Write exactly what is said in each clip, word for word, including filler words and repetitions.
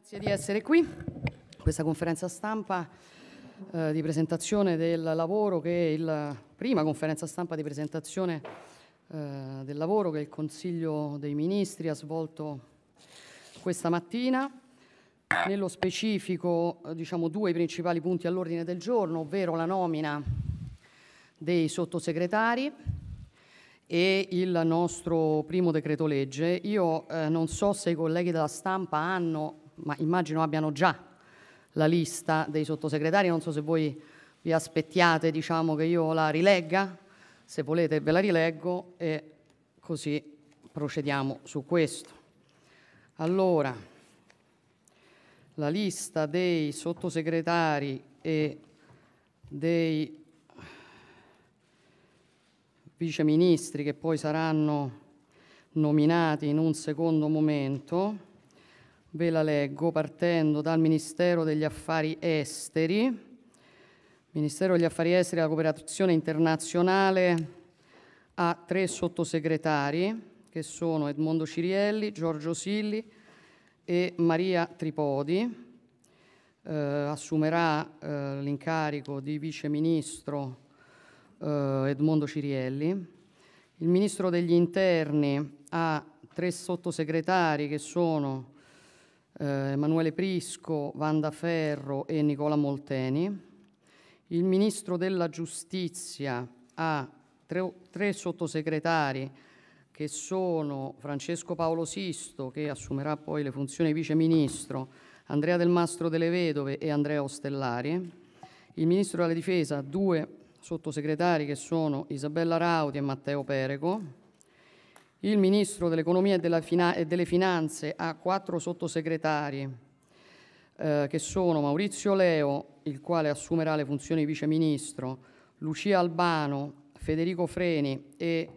Grazie di essere qui, questa conferenza stampa eh, di presentazione del lavoro che è la prima conferenza stampa di presentazione eh, del lavoro che il Consiglio dei Ministri ha svolto questa mattina. Nello specifico eh, diciamo due principali punti all'ordine del giorno, ovvero la nomina dei sottosegretari e il nostro primo decreto legge. Io eh, non so se i colleghi della stampa hanno, ma immagino abbiano già la lista dei sottosegretari, non so se voi vi aspettiate diciamo, che io la rilegga, se volete ve la rileggo e così procediamo su questo. Allora, la lista dei sottosegretari e dei viceministri che poi saranno nominati in un secondo momento. Ve la leggo partendo dal Ministero degli Affari Esteri. Ministero degli Affari Esteri e la Cooperazione Internazionale ha tre sottosegretari che sono Edmondo Cirielli, Giorgio Silli e Maria Tripodi. Eh, assumerà eh, l'incarico di viceministro eh, Edmondo Cirielli. Il Ministro degli Interni ha tre sottosegretari che sono Eh, Emanuele Prisco, Vanda Ferro e Nicola Molteni. Il Ministro della Giustizia ha tre, tre sottosegretari che sono Francesco Paolo Sisto, che assumerà poi le funzioni Vice Ministro, Andrea Del Mastro delle Vedove e Andrea Ostellari. Il Ministro della Difesa ha due sottosegretari che sono Isabella Raudi e Matteo Perego. Il Ministro dell'Economia e delle Finanze ha quattro sottosegretari eh, che sono Maurizio Leo, il quale assumerà le funzioni di Vice Ministro, Lucia Albano, Federico Freni e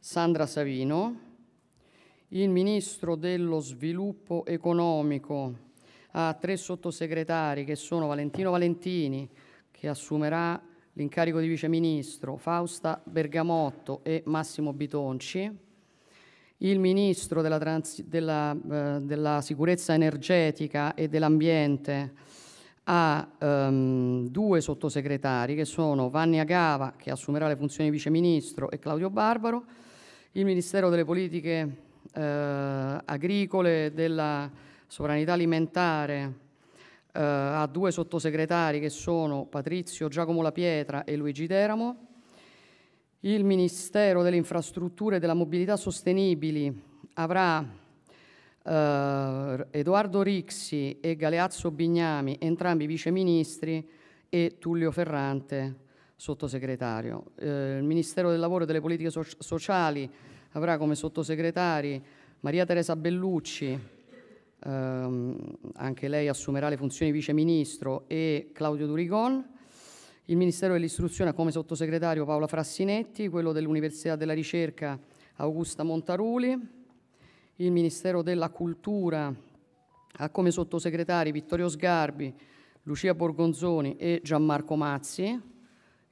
Sandra Savino. Il Ministro dello Sviluppo Economico ha tre sottosegretari che sono Valentino Valentini, che assumerà l'incarico di Vice Ministro, Fausta Bergamotto e Massimo Bitonci. Il Ministro della, trans, della, eh, della Sicurezza Energetica e dell'Ambiente ha ehm, due sottosegretari che sono Vania Gava, che assumerà le funzioni di Vice Ministro, e Claudio Barbaro. Il Ministero delle Politiche eh, Agricole e della Sovranità Alimentare eh, ha due sottosegretari che sono Patrizio Giacomo La Pietra e Luigi D'Eramo. Il Ministero delle Infrastrutture e della Mobilità Sostenibili avrà eh, Edoardo Rixi e Galeazzo Bignami, entrambi viceministri, e Tullio Ferrante, sottosegretario. Eh, il Ministero del Lavoro e delle Politiche so- Sociali avrà come sottosegretari Maria Teresa Bellucci, ehm, anche lei assumerà le funzioni viceministro, e Claudio Durigon. Il Ministero dell'Istruzione ha come sottosegretario Paola Frassinetti, quello dell'Università della Ricerca Augusta Montaruli. Il Ministero della Cultura ha come sottosegretari Vittorio Sgarbi, Lucia Borgonzoni e Gianmarco Mazzi.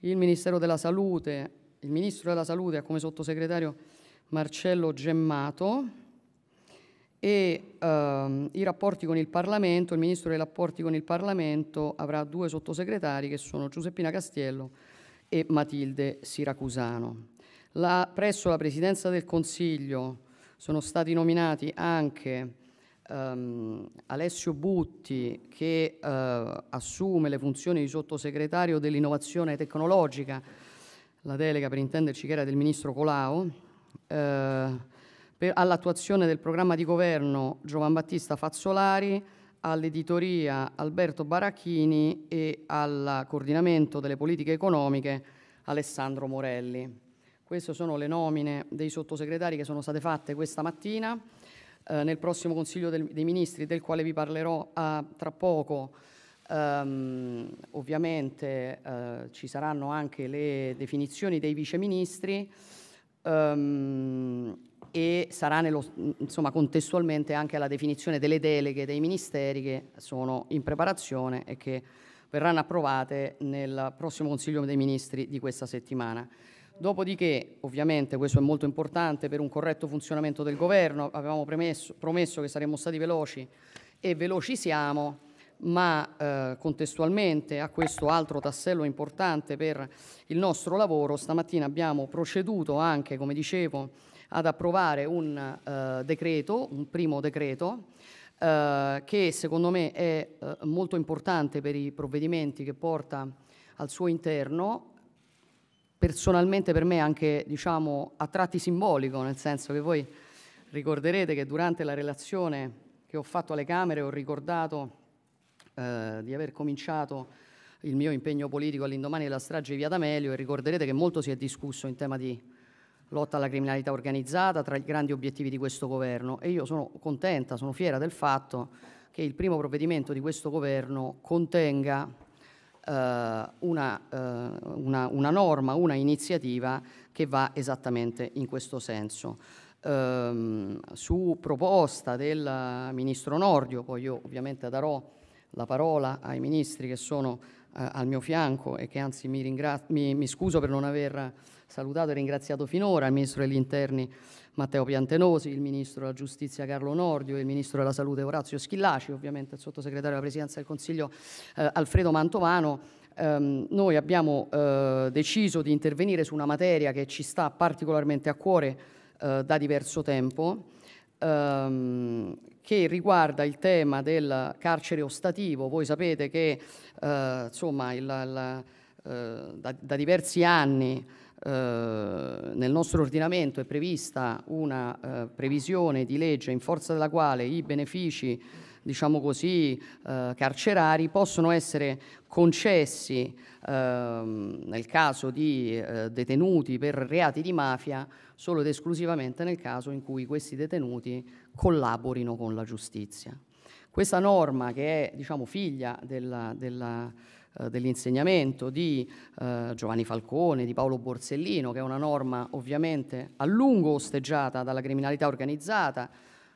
Il Ministero della Salute, il Ministro della Salute ha come sottosegretario Marcello Gemmato. E ehm, i rapporti con il Parlamento, il Ministro dei rapporti con il Parlamento avrà due sottosegretari che sono Giuseppina Castiello e Matilde Siracusano. La, presso la Presidenza del Consiglio sono stati nominati anche ehm, Alessio Butti, che eh, assume le funzioni di sottosegretario dell'innovazione tecnologica, la delega per intenderci che era del Ministro Colau, eh, Per, all'attuazione del programma di governo Giovan Battista Fazzolari, all'editoria Alberto Baracchini e al coordinamento delle politiche economiche Alessandro Morelli. Queste sono le nomine dei sottosegretari che sono state fatte questa mattina. Eh, nel prossimo Consiglio del, dei Ministri, del quale vi parlerò ah, tra poco, ehm, ovviamente eh, ci saranno anche le definizioni dei viceministri. Ehm, e sarà nello, insomma, contestualmente anche alla definizione delle deleghe dei ministeri che sono in preparazione e che verranno approvate nel prossimo Consiglio dei Ministri di questa settimana. Dopodiché, ovviamente, questo è molto importante per un corretto funzionamento del governo, avevamo premesso, promesso che saremmo stati veloci e veloci siamo, ma eh, contestualmente a questo altro tassello importante per il nostro lavoro stamattina abbiamo proceduto anche, come dicevo, ad approvare un eh, decreto, un primo decreto eh, che secondo me è eh, molto importante per i provvedimenti che porta al suo interno. Personalmente per me anche, diciamo, a tratti simbolico, nel senso che voi ricorderete che durante la relazione che ho fatto alle Camere ho ricordato eh, di aver cominciato il mio impegno politico all'indomani della strage di Via D'Amelio, e ricorderete che molto si è discusso in tema di lotta alla criminalità organizzata tra i grandi obiettivi di questo governo, e io sono contenta, sono fiera del fatto che il primo provvedimento di questo governo contenga Una, una, una norma, una iniziativa che va esattamente in questo senso. Ehm, su proposta del Ministro Nordio, poi io ovviamente darò la parola ai ministri che sono eh, al mio fianco e che anzi mi, mi, mi scuso per non aver salutato e ringraziato finora, il Ministro degli Interni Matteo Piantenosi, il Ministro della Giustizia Carlo Nordio, il Ministro della Salute Orazio Schillaci, ovviamente il Sottosegretario della Presidenza del Consiglio eh, Alfredo Mantovano. Ehm, noi abbiamo eh, deciso di intervenire su una materia che ci sta particolarmente a cuore eh, da diverso tempo, ehm, che riguarda il tema del carcere ostativo. Voi sapete che eh, insomma, il, la, eh, da, da diversi anni Uh, nel nostro ordinamento è prevista una uh, previsione di legge in forza della quale i benefici, diciamo così, uh, carcerari possono essere concessi uh, nel caso di uh, detenuti per reati di mafia solo ed esclusivamente nel caso in cui questi detenuti collaborino con la giustizia. Questa norma, che è, diciamo, figlia della, della dell'insegnamento di eh, Giovanni Falcone, di Paolo Borsellino, che è una norma ovviamente a lungo osteggiata dalla criminalità organizzata,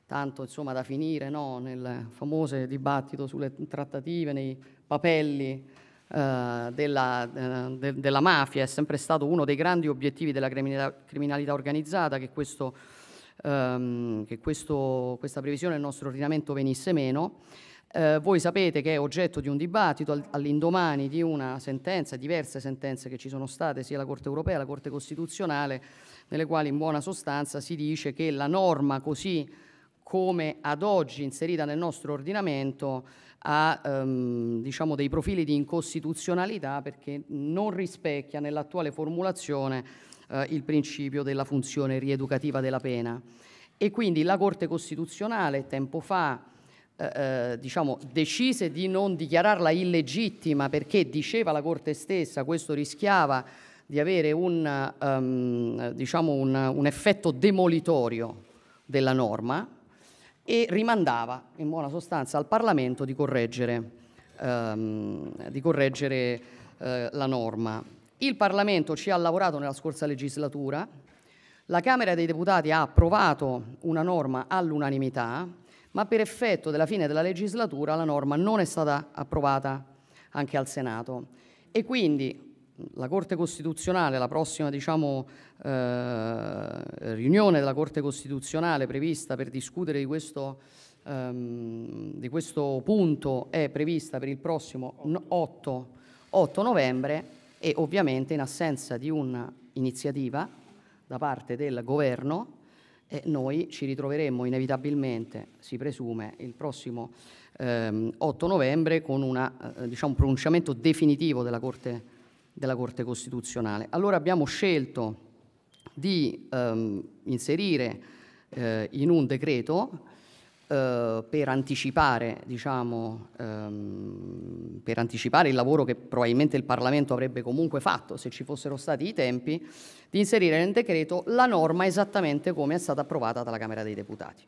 tanto insomma da finire, no, nel famoso dibattito sulle trattative, nei papelli eh, della, eh, de, della mafia. È sempre stato uno dei grandi obiettivi della criminalità, criminalità organizzata che, questo, ehm, che questo, questa previsione del nostro ordinamento venisse meno. Eh, voi sapete che è oggetto di un dibattito all'indomani di una sentenza, diverse sentenze che ci sono state sia la Corte Europea che la Corte Costituzionale, nelle quali in buona sostanza si dice che la norma così come ad oggi inserita nel nostro ordinamento ha ehm, diciamo dei profili di incostituzionalità, perché non rispecchia nell'attuale formulazione eh, il principio della funzione rieducativa della pena. E quindi la Corte Costituzionale tempo fa Eh, diciamo, decise di non dichiararla illegittima, perché, diceva la Corte stessa, questo rischiava di avere un, um, diciamo un, un effetto demolitorio della norma, e rimandava in buona sostanza al Parlamento di correggere, um, di correggere uh, la norma. Il Parlamento ci ha lavorato nella scorsa legislatura, la Camera dei Deputati ha approvato una norma all'unanimità, ma per effetto della fine della legislatura la norma non è stata approvata anche al Senato, e quindi la Corte Costituzionale, la prossima, diciamo, eh, riunione della Corte Costituzionale prevista per discutere di questo, ehm, di questo punto è prevista per il prossimo otto novembre, e ovviamente in assenza di un'iniziativa da parte del Governo E noi ci ritroveremo inevitabilmente, si presume, il prossimo ehm, otto novembre con una, eh, diciamo, un pronunciamento definitivo della Corte, della Corte Costituzionale. Allora abbiamo scelto di ehm, inserire eh, in un decreto eh, per anticipare, diciamo, ehm, per anticipare il lavoro che probabilmente il Parlamento avrebbe comunque fatto se ci fossero stati i tempi, di inserire nel decreto la norma esattamente come è stata approvata dalla Camera dei Deputati,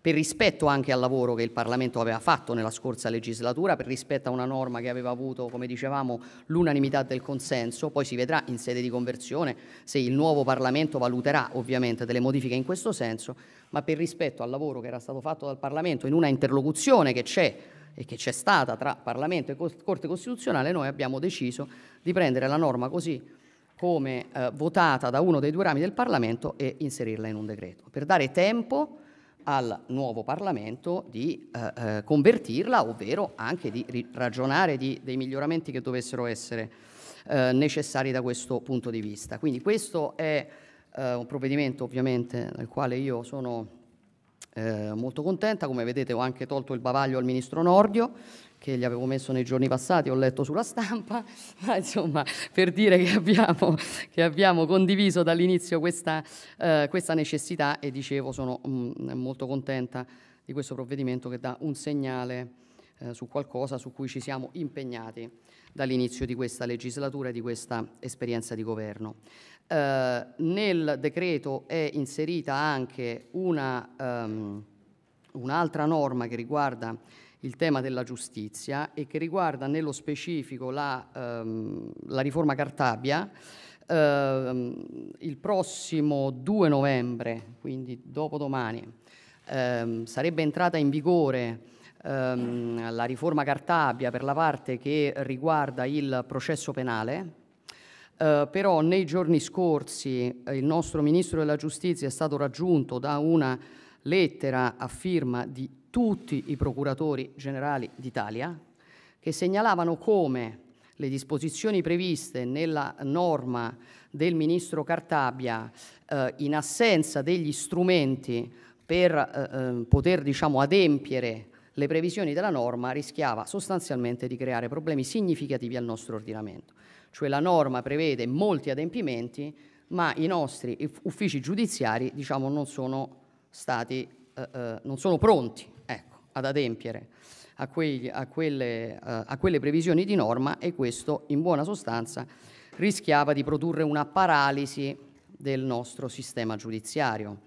per rispetto anche al lavoro che il Parlamento aveva fatto nella scorsa legislatura, per rispetto a una norma che aveva avuto, come dicevamo, l'unanimità del consenso. Poi si vedrà in sede di conversione se il nuovo Parlamento valuterà ovviamente delle modifiche in questo senso, ma per rispetto al lavoro che era stato fatto dal Parlamento in una interlocuzione che c'è e che c'è stata tra Parlamento e Corte Costituzionale, noi abbiamo deciso di prendere la norma così come eh, votata da uno dei due rami del Parlamento e inserirla in un decreto, per dare tempo al nuovo Parlamento di eh, convertirla, ovvero anche di ragionare di, dei miglioramenti che dovessero essere eh, necessari da questo punto di vista. Quindi questo è eh, un provvedimento ovviamente del quale io sono eh, molto contenta. Come vedete ho anche tolto il bavaglio al Ministro Nordio, che gli avevo messo nei giorni passati, ho letto sulla stampa, ma insomma per dire che abbiamo, che abbiamo condiviso dall'inizio questa, eh, questa necessità, e dicevo sono mh, molto contenta di questo provvedimento che dà un segnale eh, su qualcosa su cui ci siamo impegnati dall'inizio di questa legislatura e di questa esperienza di governo. Eh, nel decreto è inserita anche una, um, un'altra norma che riguarda il tema della giustizia e che riguarda nello specifico la, ehm, la riforma Cartabia. Ehm, il prossimo due novembre, quindi dopodomani, ehm, sarebbe entrata in vigore ehm, la riforma Cartabia per la parte che riguarda il processo penale. Eh, però nei giorni scorsi eh, il nostro Ministro della Giustizia è stato raggiunto da una lettera a firma di tutti i procuratori generali d'Italia, che segnalavano come le disposizioni previste nella norma del Ministro Cartabia, eh, in assenza degli strumenti per eh, poter, diciamo, adempiere le previsioni della norma, rischiava sostanzialmente di creare problemi significativi al nostro ordinamento. Cioè la norma prevede molti adempimenti, ma i nostri uffici giudiziari, diciamo, non sono stati, eh, eh, non sono pronti ad adempiere a, quegli, a, quelle, uh, a quelle previsioni di norma, e questo in buona sostanza rischiava di produrre una paralisi del nostro sistema giudiziario.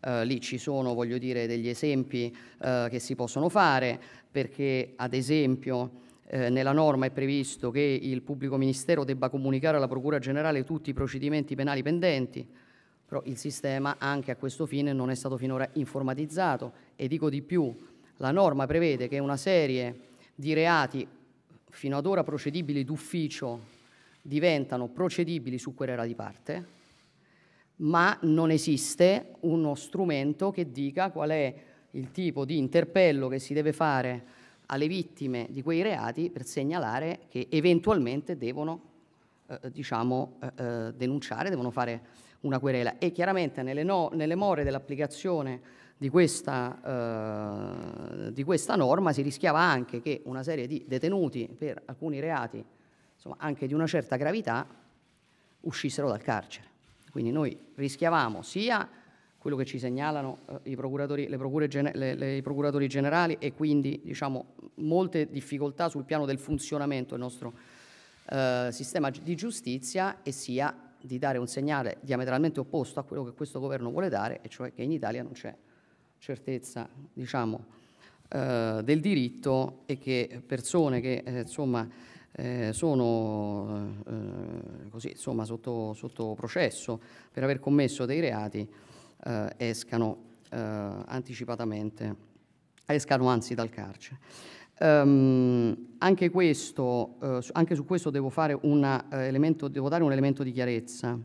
Uh, lì ci sono, voglio dire, degli esempi uh, che si possono fare, perché ad esempio Eh, nella norma è previsto che il pubblico ministero debba comunicare alla Procura Generale tutti i procedimenti penali pendenti, però il sistema anche a questo fine non è stato finora informatizzato, e dico di più. La norma prevede che una serie di reati fino ad ora procedibili d'ufficio diventano procedibili su querela di parte, ma non esiste uno strumento che dica qual è il tipo di interpello che si deve fare alle vittime di quei reati per segnalare che eventualmente devono eh, diciamo, eh, denunciare, devono fare una querela. E chiaramente nelle, no, nelle more dell'applicazione Di questa, eh, di questa norma si rischiava anche che una serie di detenuti per alcuni reati, insomma, anche di una certa gravità, uscissero dal carcere. Quindi noi rischiavamo sia quello che ci segnalano eh, i, procuratori, le procure, le, le, i procuratori generali, e quindi, diciamo, molte difficoltà sul piano del funzionamento del nostro eh, sistema di giustizia, e sia di dare un segnale diametralmente opposto a quello che questo governo vuole dare, e cioè che in Italia non c'è certezza, diciamo, eh, del diritto, e che persone che eh, insomma eh, sono eh, così, insomma, sotto, sotto processo per aver commesso dei reati eh, escano eh, anticipatamente, escano anzi dal carcere. Um, anche questo, eh, anche su questo devo fare un elemento, devo dare un elemento di chiarezza.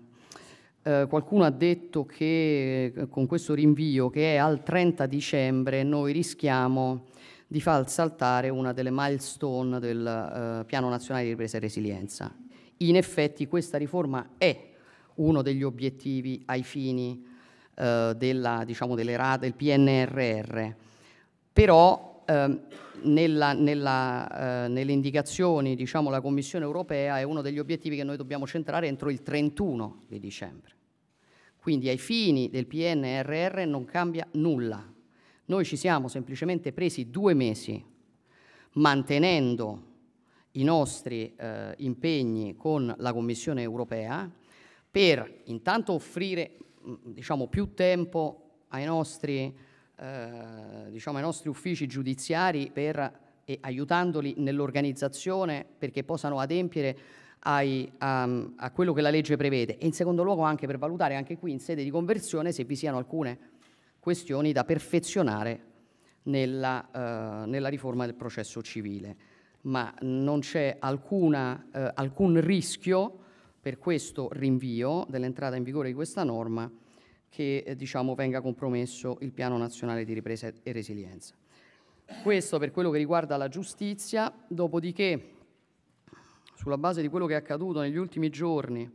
Eh, qualcuno ha detto che eh, con questo rinvio, che è al trenta dicembre, noi rischiamo di far saltare una delle milestone del eh, Piano Nazionale di Ripresa e Resilienza. In effetti questa riforma è uno degli obiettivi ai fini eh, della, diciamo, delle rate, del P N R R, però eh, nella, nella, eh, nelle indicazioni, diciamo, la Commissione europea è uno degli obiettivi che noi dobbiamo centrare entro il trentuno di dicembre. Quindi ai fini del P N R R non cambia nulla. Noi ci siamo semplicemente presi due mesi, mantenendo i nostri eh, impegni con la Commissione europea, per intanto offrire, diciamo, più tempo ai nostri, eh, diciamo, ai nostri uffici giudiziari, per, e aiutandoli nell'organizzazione perché possano adempiere Ai, um, a quello che la legge prevede, e in secondo luogo anche per valutare, anche qui in sede di conversione, se vi siano alcune questioni da perfezionare nella, uh, nella riforma del processo civile. Ma non c'è alcuna, uh, alcun rischio per questo rinvio dell'entrata in vigore di questa norma che eh, diciamo, venga compromesso il Piano Nazionale di Ripresa e Resilienza. Questo per quello che riguarda la giustizia, dopodiché sulla base di quello che è accaduto negli ultimi giorni,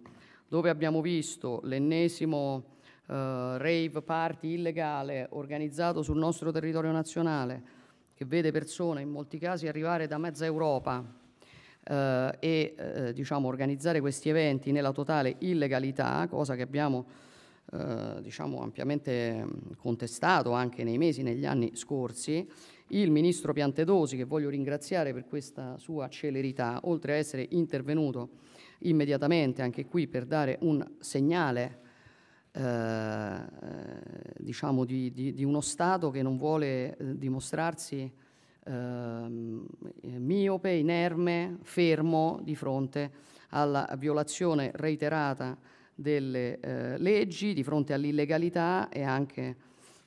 dove abbiamo visto l'ennesimo eh, rave party illegale organizzato sul nostro territorio nazionale, che vede persone in molti casi arrivare da mezza Europa eh, e eh, diciamo, organizzare questi eventi nella totale illegalità, cosa che abbiamo eh, diciamo, ampiamente contestato anche nei mesi, negli anni scorsi. Il ministro Piantedosi, che voglio ringraziare per questa sua celerità, oltre a essere intervenuto immediatamente anche qui per dare un segnale eh, diciamo di, di, di uno Stato che non vuole dimostrarsi eh, miope, inerme, fermo di fronte alla violazione reiterata delle eh, leggi, di fronte all'illegalità e anche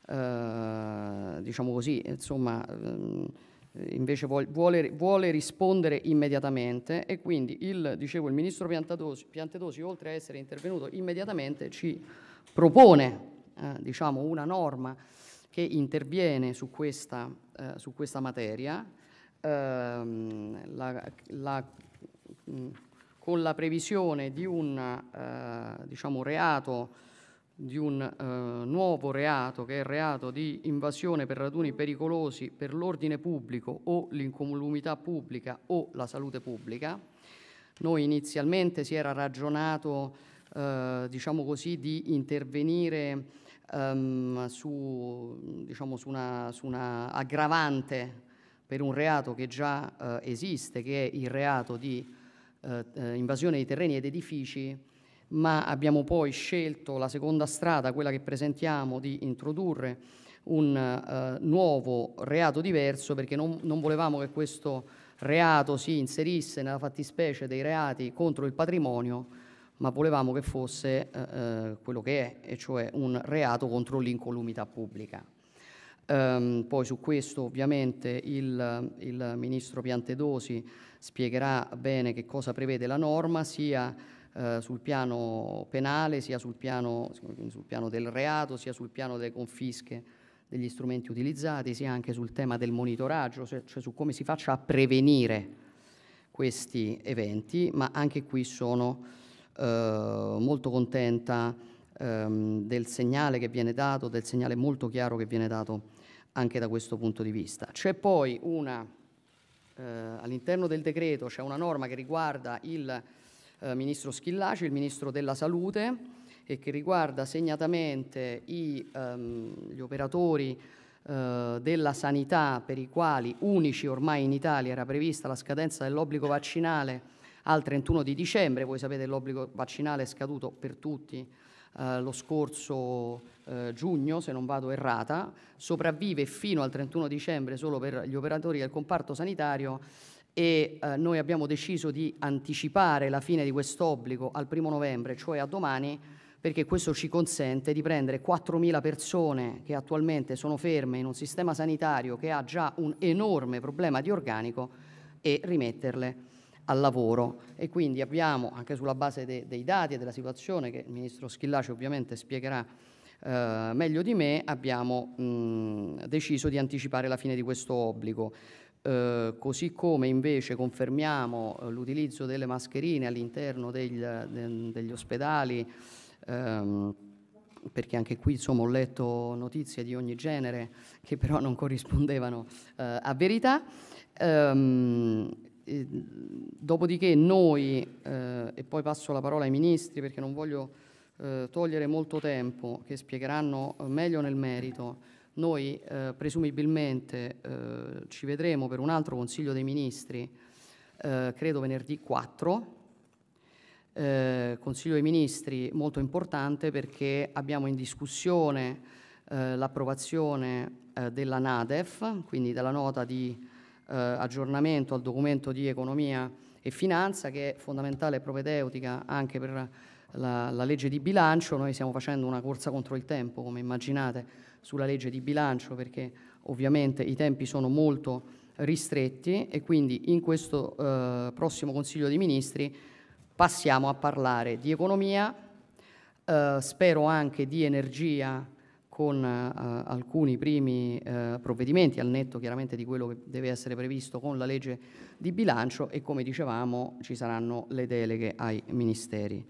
Uh, diciamo così, insomma, uh, invece vuole, vuole rispondere immediatamente, e quindi il, dicevo, il ministro Piantedosi, Piantedosi, oltre a essere intervenuto immediatamente, ci propone uh, diciamo, una norma che interviene su questa, uh, su questa materia, uh, la, la, mh, con la previsione di un uh, diciamo, reato, di un eh, nuovo reato, che è il reato di invasione per raduni pericolosi per l'ordine pubblico o l'incolumità pubblica o la salute pubblica. Noi inizialmente si era ragionato eh, diciamo così di intervenire ehm, su, diciamo, su, una, su una aggravante per un reato che già eh, esiste, che è il reato di eh, invasione di terreni ed edifici, ma abbiamo poi scelto la seconda strada, quella che presentiamo, di introdurre un eh, nuovo reato diverso, perché non, non volevamo che questo reato si inserisse nella fattispecie dei reati contro il patrimonio, ma volevamo che fosse eh, quello che è, e cioè un reato contro l'incolumità pubblica. Ehm, poi su questo ovviamente il, il ministro Piantedosi spiegherà bene che cosa prevede la norma, sia Uh, sul piano penale, sia sul piano, sul piano del reato, sia sul piano delle confische degli strumenti utilizzati, sia anche sul tema del monitoraggio, cioè, cioè su come si faccia a prevenire questi eventi. Ma anche qui sono uh, molto contenta um, del segnale che viene dato, del segnale molto chiaro che viene dato anche da questo punto di vista. C'è poi una, uh, all'interno del decreto c'è una norma che riguarda il Eh, ministro Schillaci, il ministro della Salute, e che riguarda segnatamente i, ehm, gli operatori eh, della sanità, per i quali unici ormai in Italia era prevista la scadenza dell'obbligo vaccinale al trentuno di dicembre. Voi sapete che l'obbligo vaccinale è scaduto per tutti eh, lo scorso eh, giugno, se non vado errata. Sopravvive fino al trentuno dicembre solo per gli operatori del comparto sanitario, e eh, noi abbiamo deciso di anticipare la fine di quest'obbligo al primo novembre, cioè a domani, perché questo ci consente di prendere quattromila persone che attualmente sono ferme in un sistema sanitario che ha già un enorme problema di organico e rimetterle al lavoro. E quindi abbiamo, anche sulla base de- dei dati e della situazione, che il ministro Schillaci ovviamente spiegherà eh, meglio di me, abbiamo mh, deciso di anticipare la fine di questo obbligo. Uh, così come invece confermiamo uh, l'utilizzo delle mascherine all'interno degli, de, degli ospedali, um, perché anche qui insomma, ho letto notizie di ogni genere che però non corrispondevano uh, a verità. Um, e, dopodiché noi, uh, e poi passo la parola ai ministri perché non voglio uh, togliere molto tempo, che spiegheranno meglio nel merito. Noi eh, presumibilmente eh, ci vedremo per un altro Consiglio dei Ministri, eh, credo venerdì quattro, eh, Consiglio dei Ministri molto importante, perché abbiamo in discussione eh, l'approvazione eh, della NADEF, quindi della nota di eh, aggiornamento al documento di economia e finanza, che è fondamentale e propedeutica anche per la, la legge di bilancio. Noi stiamo facendo una corsa contro il tempo, come immaginate, sulla legge di bilancio, perché ovviamente i tempi sono molto ristretti, e quindi in questo eh, prossimo Consiglio dei Ministri passiamo a parlare di economia, eh, spero anche di energia con eh, alcuni primi eh, provvedimenti, al netto chiaramente di quello che deve essere previsto con la legge di bilancio, e come dicevamo ci saranno le deleghe ai ministeri.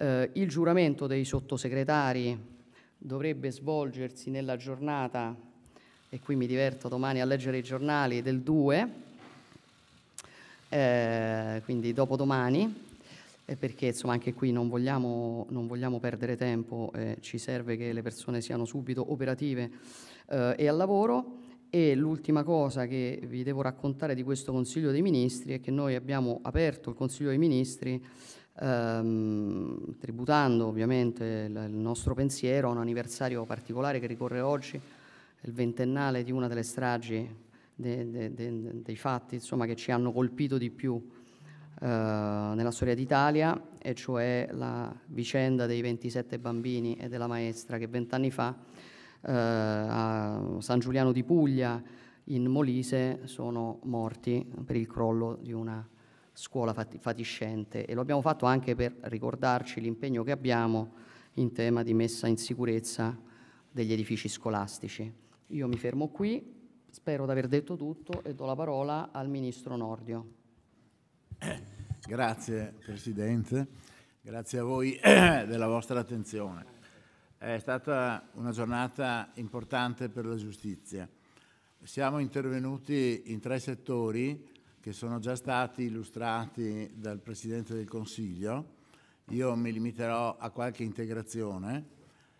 Eh, il giuramento dei sottosegretari dovrebbe svolgersi nella giornata, e qui mi diverto domani a leggere i giornali, del due, eh, quindi dopodomani, perché insomma anche qui non vogliamo, non vogliamo perdere tempo, eh, ci serve che le persone siano subito operative eh, e al lavoro. E l'ultima cosa che vi devo raccontare di questo Consiglio dei Ministri è che noi abbiamo aperto il Consiglio dei Ministri ehm, tributando ovviamente il, il nostro pensiero a un anniversario particolare che ricorre oggi, il ventennale di una delle stragi, de, de, de, dei fatti insomma, che ci hanno colpito di più nella storia d'Italia, e cioè la vicenda dei ventisette bambini e della maestra che vent'anni fa eh, a San Giuliano di Puglia in Molise sono morti per il crollo di una scuola fatiscente, e lo abbiamo fatto anche per ricordarci l'impegno che abbiamo in tema di messa in sicurezza degli edifici scolastici. Io mi fermo qui, spero di aver detto tutto e do la parola al Ministro Nordio. Grazie Presidente, grazie a voi della vostra attenzione. È stata una giornata importante per la giustizia. Siamo intervenuti in tre settori che sono già stati illustrati dal Presidente del Consiglio. Io mi limiterò a qualche integrazione.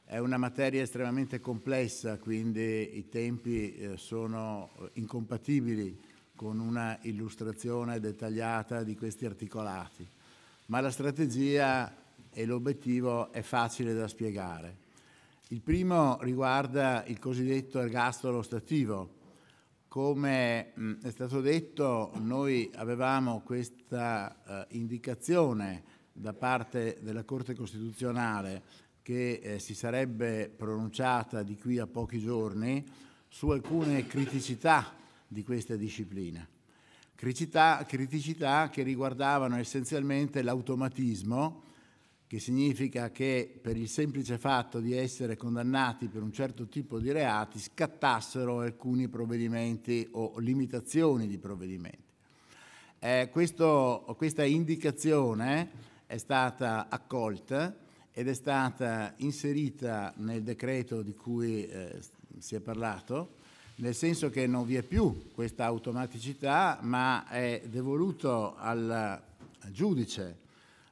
È una materia estremamente complessa, quindi i tempi sono incompatibili con una illustrazione dettagliata di questi articolati, ma la strategia e l'obiettivo è facile da spiegare. Il primo riguarda il cosiddetto ergastolo stativo. Come è stato detto, noi avevamo questa eh, indicazione da parte della Corte Costituzionale che eh, si sarebbe pronunciata di qui a pochi giorni su alcune criticità di questa disciplina. Criticità, criticità che riguardavano essenzialmente l'automatismo, che significa che per il semplice fatto di essere condannati per un certo tipo di reati scattassero alcuni provvedimenti o limitazioni di provvedimenti. Eh, questo, questa indicazione è stata accolta ed è stata inserita nel decreto di cui eh, si è parlato, nel senso che non vi è più questa automaticità, ma è devoluto al giudice,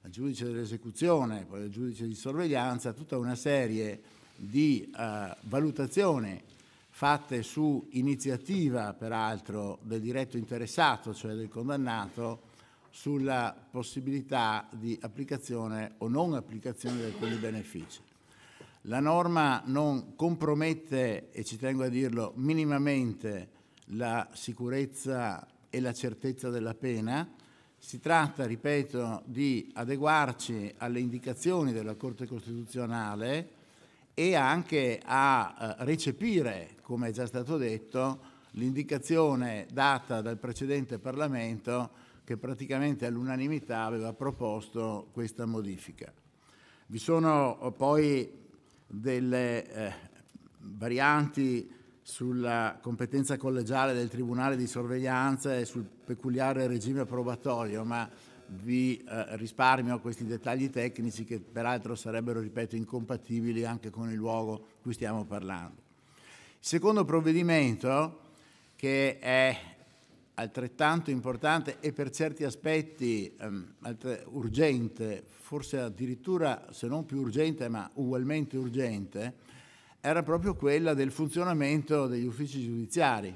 al giudice dell'esecuzione, poi al giudice di sorveglianza, tutta una serie di eh, valutazioni fatte su iniziativa, peraltro, del diretto interessato, cioè del condannato, sulla possibilità di applicazione o non applicazione di alcuni benefici. La norma non compromette, e ci tengo a dirlo, minimamente la sicurezza e la certezza della pena. Si tratta, ripeto, di adeguarci alle indicazioni della Corte Costituzionale e anche a eh, recepire, come è già stato detto, l'indicazione data dal precedente Parlamento che praticamente all'unanimità aveva proposto questa modifica. Vi sono poi delle eh, varianti sulla competenza collegiale del Tribunale di Sorveglianza e sul peculiare regime probatorio, ma vi eh, risparmio questi dettagli tecnici che peraltro sarebbero, ripeto, incompatibili anche con il luogo di cui stiamo parlando. Il secondo provvedimento, che è altrettanto importante e per certi aspetti ehm, urgente, forse addirittura se non più urgente ma ugualmente urgente, era proprio quella del funzionamento degli uffici giudiziari.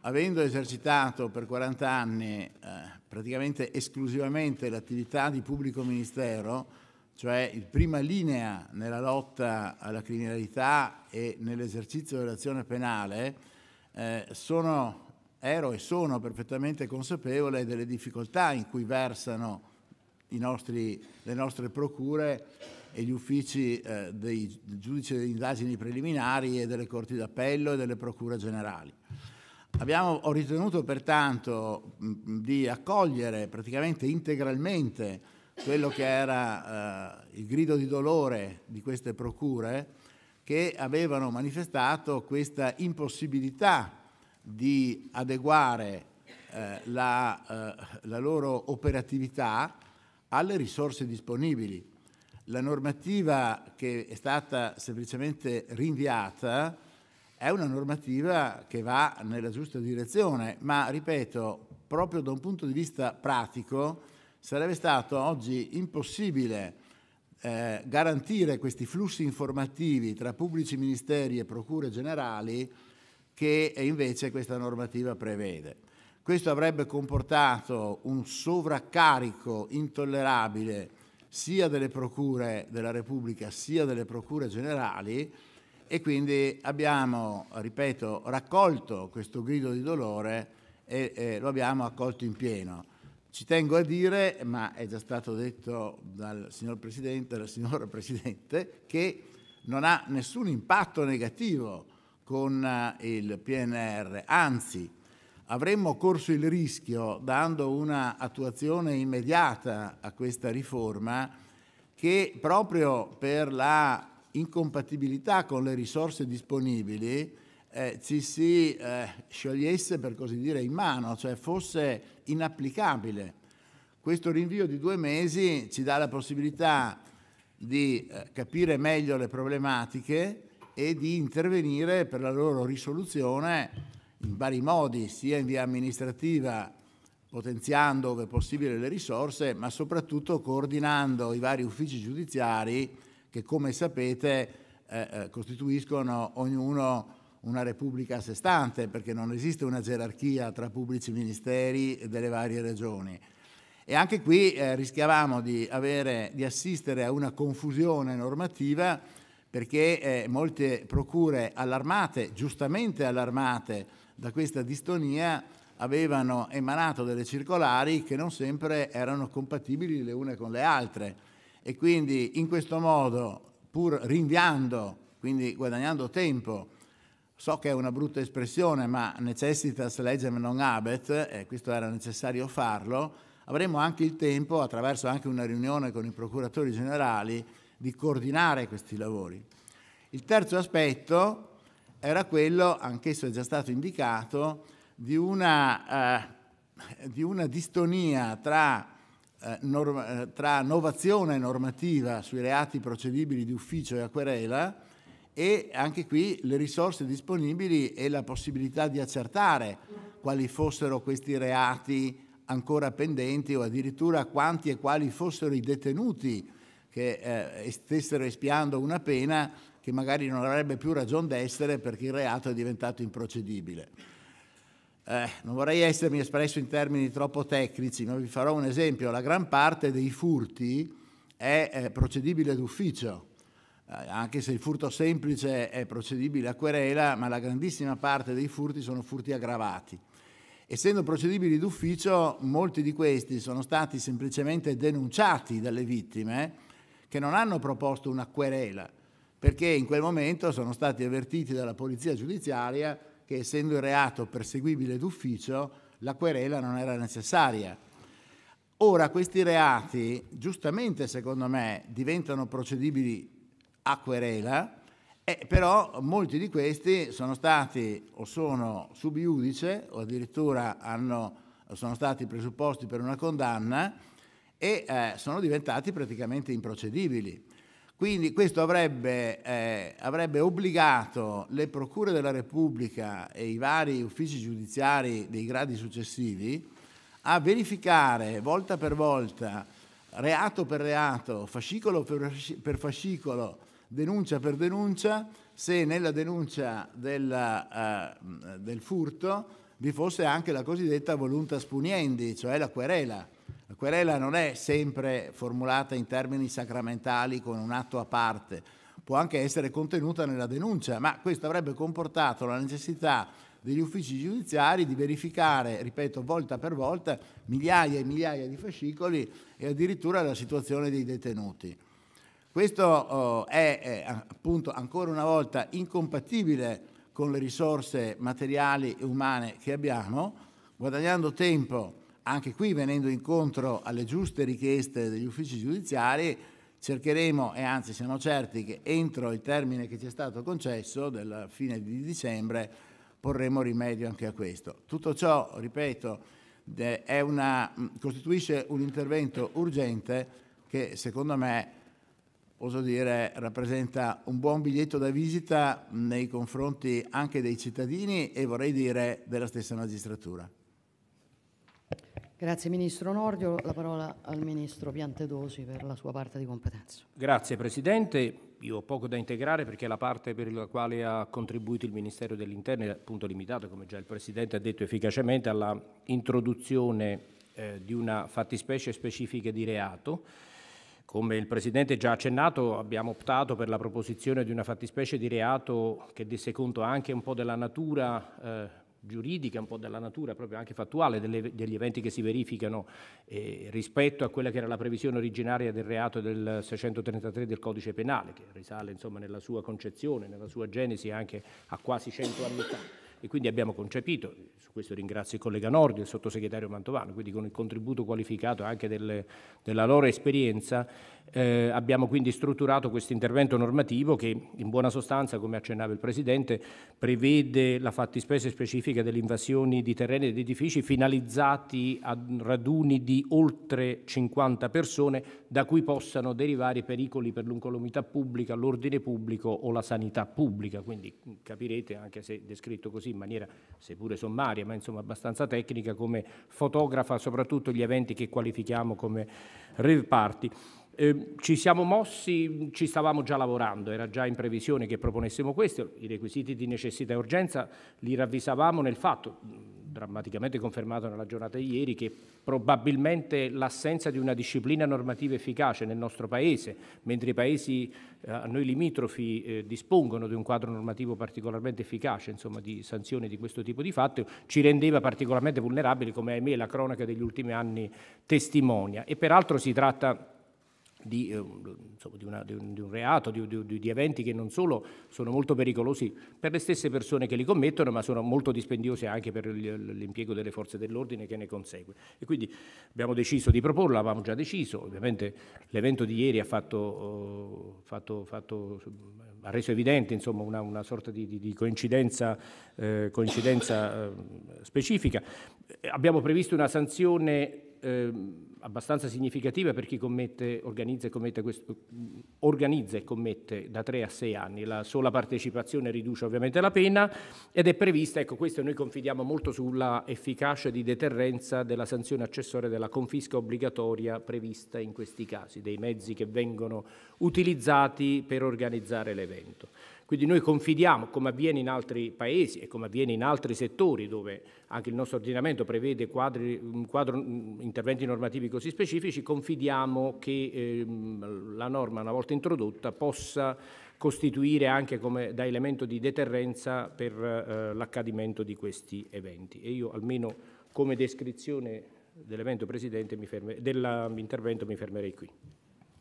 Avendo esercitato per quaranta anni eh, praticamente esclusivamente l'attività di pubblico ministero, cioè in prima linea nella lotta alla criminalità e nell'esercizio dell'azione penale, eh, sono ero e sono perfettamente consapevole delle difficoltà in cui versano i nostri, le nostre procure e gli uffici eh, dei giudici delle indagini preliminari e delle corti d'appello e delle procure generali. Abbiamo, ho ritenuto pertanto mh, di accogliere praticamente integralmente quello che era eh, il grido di dolore di queste procure, che avevano manifestato questa impossibilità di adeguare eh, la, eh, la loro operatività alle risorse disponibili. La normativa che è stata semplicemente rinviata è una normativa che va nella giusta direzione, ma, ripeto, proprio da un punto di vista pratico sarebbe stato oggi impossibile eh, garantire questi flussi informativi tra pubblici ministeri e procure generali che invece questa normativa prevede. Questo avrebbe comportato un sovraccarico intollerabile sia delle procure della Repubblica sia delle procure generali, e quindi abbiamo, ripeto, raccolto questo grido di dolore e eh, lo abbiamo accolto in pieno. Ci tengo a dire, ma è già stato detto dal signor Presidente, dalla signora Presidente, che non ha nessun impatto negativo con il P N R, anzi avremmo corso il rischio, dando una attuazione immediata a questa riforma, che proprio per la incompatibilità con le risorse disponibili eh, ci si eh, sciogliesse, per così dire, in mano, cioè fosse inapplicabile. Questo rinvio di due mesi ci dà la possibilità di eh, capire meglio le problematiche e di intervenire per la loro risoluzione in vari modi, sia in via amministrativa, potenziando ove possibile le risorse, ma soprattutto coordinando i vari uffici giudiziari che, come sapete, eh, costituiscono ognuno una repubblica a sé stante, perché non esiste una gerarchia tra pubblici ministeri delle varie regioni. E anche qui eh, rischiavamo di, avere, di assistere a una confusione normativa, perché eh, molte procure allarmate, giustamente allarmate da questa distonia, avevano emanato delle circolari che non sempre erano compatibili le une con le altre. E quindi in questo modo, pur rinviando, quindi guadagnando tempo, so che è una brutta espressione, ma necessitas legem non habet, e questo era necessario farlo, avremo anche il tempo, attraverso anche una riunione con i procuratori generali, di coordinare questi lavori. Il terzo aspetto era quello, anch'esso è già stato indicato, di una, eh, di una distonia tra tra novazione normativa sui reati procedibili di ufficio e a querela, e anche qui le risorse disponibili e la possibilità di accertare quali fossero questi reati ancora pendenti, o addirittura quanti e quali fossero i detenuti che eh, stessero espiando una pena che magari non avrebbe più ragion d'essere perché il reato è diventato improcedibile. Eh, non vorrei essermi espresso in termini troppo tecnici, ma vi farò un esempio. La gran parte dei furti è eh, procedibile d'ufficio, eh, anche se il furto semplice è procedibile a querela, ma la grandissima parte dei furti sono furti aggravati. Essendo procedibili d'ufficio, molti di questi sono stati semplicemente denunciati dalle vittime, che non hanno proposto una querela, perché in quel momento sono stati avvertiti dalla polizia giudiziaria che, essendo il reato perseguibile d'ufficio, la querela non era necessaria. Ora questi reati, giustamente secondo me, diventano procedibili a querela, eh, però molti di questi sono stati o sono sub iudice o addirittura hanno, sono stati presupposti per una condanna e eh, sono diventati praticamente improcedibili. Quindi questo avrebbe, eh, avrebbe obbligato le procure della Repubblica e i vari uffici giudiziari dei gradi successivi a verificare volta per volta, reato per reato, fascicolo per fascicolo, denuncia per denuncia, se nella denuncia della, eh, del furto vi fosse anche la cosiddetta voluntas puniendi, cioè la querela. La querela non è sempre formulata in termini sacramentali con un atto a parte, può anche essere contenuta nella denuncia, ma questo avrebbe comportato la necessità degli uffici giudiziari di verificare, ripeto, volta per volta, migliaia e migliaia di fascicoli e addirittura la situazione dei detenuti. Questo oh, è, è appunto ancora una volta incompatibile con le risorse materiali e umane che abbiamo, guadagnando tempo anche qui venendo incontro alle giuste richieste degli uffici giudiziari, cercheremo, e anzi siamo certi che entro il termine che ci è stato concesso, della fine di dicembre, porremo rimedio anche a questo. Tutto ciò, ripeto, è una, costituisce un intervento urgente che secondo me, oso dire, rappresenta un buon biglietto da visita nei confronti anche dei cittadini e vorrei dire della stessa magistratura. Grazie Ministro Nordio, la parola al Ministro Piantedosi per la sua parte di competenza. Grazie Presidente, io ho poco da integrare perché la parte per la quale ha contribuito il Ministero dell'Interno è appunto limitata, come già il Presidente ha detto efficacemente, alla introduzione eh, di una fattispecie specifica di reato. Come il Presidente già accennato, abbiamo optato per la proposizione di una fattispecie di reato che desse conto anche un po' della natura eh, giuridica, un po' della natura proprio anche fattuale delle, degli eventi che si verificano eh, rispetto a quella che era la previsione originaria del reato del seicentotrentatré del Codice Penale, che risale insomma nella sua concezione, nella sua genesi anche a quasi cento anni fa. E quindi abbiamo concepito, su questo ringrazio il collega Nordio e il sottosegretario Mantovano, quindi con il contributo qualificato anche del, della loro esperienza, eh, abbiamo quindi strutturato questo intervento normativo che in buona sostanza, come accennava il Presidente, prevede la fattispecie specifica delle invasioni di terreni ed edifici finalizzati a raduni di oltre cinquanta persone da cui possano derivare pericoli per l'incolumità pubblica, l'ordine pubblico o la sanità pubblica. Quindi capirete, anche se descritto così, in maniera seppure sommaria ma insomma abbastanza tecnica, come fotografa soprattutto gli eventi che qualifichiamo come rave party. Eh, ci siamo mossi, ci stavamo già lavorando, era già in previsione che proponessimo questo, i requisiti di necessità e urgenza li ravvisavamo nel fatto, drammaticamente confermato nella giornata di ieri, che probabilmente l'assenza di una disciplina normativa efficace nel nostro Paese, mentre i Paesi a eh, noi limitrofi eh, dispongono di un quadro normativo particolarmente efficace, insomma, di sanzioni di questo tipo di fatto, ci rendeva particolarmente vulnerabili, come ahimè la cronaca degli ultimi anni testimonia. E peraltro si tratta Di, eh, insomma, di, una, di, un, di un reato, di, di, di eventi che non solo sono molto pericolosi per le stesse persone che li commettono, ma sono molto dispendiosi anche per l'impiego delle forze dell'ordine che ne consegue. E quindi abbiamo deciso di proporlo, l'avevamo già deciso, ovviamente l'evento di ieri ha, fatto, eh, fatto, fatto, ha reso evidente insomma, una, una sorta di, di, di coincidenza, eh, coincidenza eh, specifica. Abbiamo previsto una sanzione Eh, abbastanza significativa per chi commette, organizza, e commette questo, organizza e commette da tre a sei anni. La sola partecipazione riduce ovviamente la pena ed è prevista, ecco questo noi confidiamo molto sulla efficacia di deterrenza della sanzione accessoria della confisca obbligatoria prevista in questi casi, dei mezzi che vengono utilizzati per organizzare l'evento. Quindi noi confidiamo, come avviene in altri paesi e come avviene in altri settori dove anche il nostro ordinamento prevede quadri, quadro, interventi normativi così specifici, confidiamo che eh, la norma una volta introdotta possa costituire anche come, da elemento di deterrenza per eh, l'accadimento di questi eventi. E io almeno come descrizione dell'evento Presidente mi ferme, dell'intervento mi fermerei qui.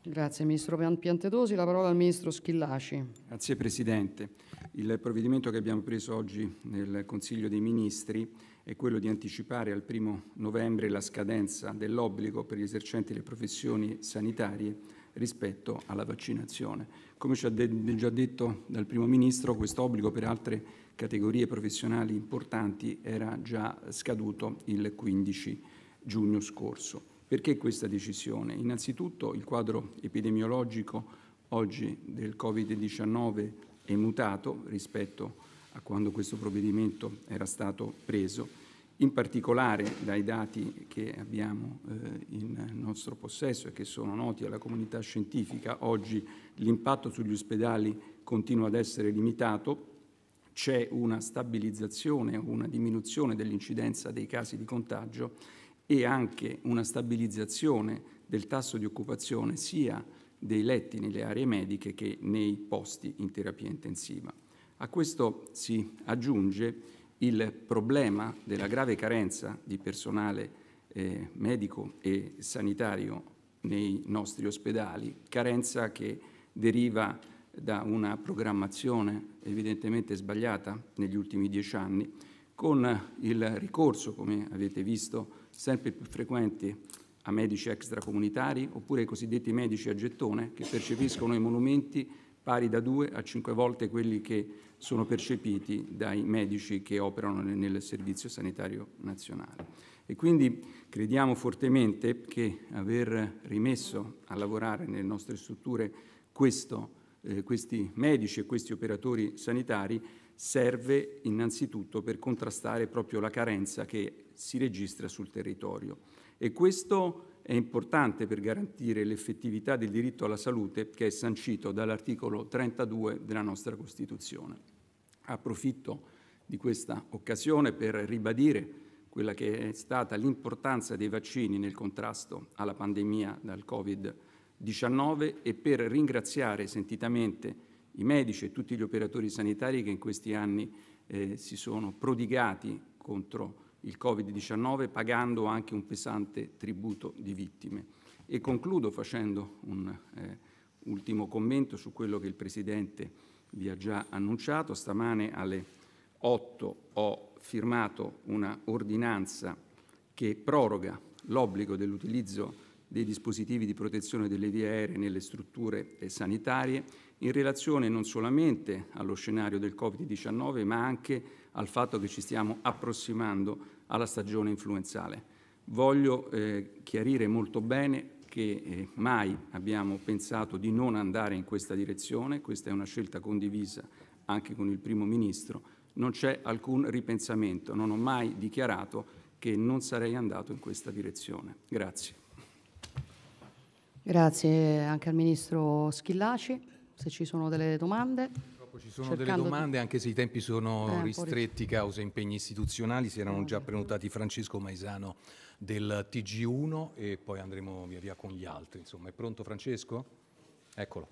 Grazie Ministro Piantedosi, la parola al Ministro Schillaci. Grazie Presidente. Il provvedimento che abbiamo preso oggi nel Consiglio dei Ministri è quello di anticipare al primo novembre la scadenza dell'obbligo per gli esercenti delle professioni sanitarie rispetto alla vaccinazione. Come ci ha de- già detto dal Primo Ministro, questo obbligo per altre categorie professionali importanti era già scaduto il quindici giugno scorso. Perché questa decisione? Innanzitutto il quadro epidemiologico oggi del Covid diciannove è mutato rispetto a quando questo provvedimento era stato preso, in particolare dai dati che abbiamo eh, in nostro possesso e che sono noti alla comunità scientifica. Oggi l'impatto sugli ospedali continua ad essere limitato, c'è una stabilizzazione, una diminuzione dell'incidenza dei casi di contagio e anche una stabilizzazione del tasso di occupazione sia dei letti nelle aree mediche che nei posti in terapia intensiva. A questo si aggiunge il problema della grave carenza di personale eh, medico e sanitario nei nostri ospedali, carenza che deriva da una programmazione evidentemente sbagliata negli ultimi dieci anni, con il ricorso, come avete visto, sempre più frequenti a medici extracomunitari, oppure ai cosiddetti medici a gettone, che percepiscono i monumenti pari da due a cinque volte quelli che sono percepiti dai medici che operano nel Servizio Sanitario Nazionale. E quindi crediamo fortemente che aver rimesso a lavorare nelle nostre strutture questo, eh, questi medici e questi operatori sanitari serve innanzitutto per contrastare proprio la carenza che si registra sul territorio. E questo è importante per garantire l'effettività del diritto alla salute che è sancito dall'articolo trentadue della nostra Costituzione. Approfitto di questa occasione per ribadire quella che è stata l'importanza dei vaccini nel contrasto alla pandemia dal Covid diciannove e per ringraziare sentitamente i medici e tutti gli operatori sanitari che in questi anni eh, si sono prodigati contro il Covid diciannove, pagando anche un pesante tributo di vittime. E concludo facendo un eh, ultimo commento su quello che il Presidente vi ha già annunciato. Stamane alle otto ho firmato una ordinanza che proroga l'obbligo dell'utilizzo dei dispositivi di protezione delle vie aeree nelle strutture sanitarie in relazione non solamente allo scenario del Covid diciannove, ma anche al fatto che ci stiamo approssimando alla stagione influenzale. Voglio eh, chiarire molto bene che eh, mai abbiamo pensato di non andare in questa direzione, questa è una scelta condivisa anche con il Primo Ministro, non c'è alcun ripensamento, non ho mai dichiarato che non sarei andato in questa direzione. Grazie. Grazie anche al Ministro Schillaci. Se ci sono delle domande. Purtroppo ci sono delle domande, anche se i tempi sono eh, ristretti causa impegni istituzionali. Si erano già prenotati Francesco Maisano del T G uno e poi andremo via via con gli altri. Insomma, è pronto Francesco? Eccolo.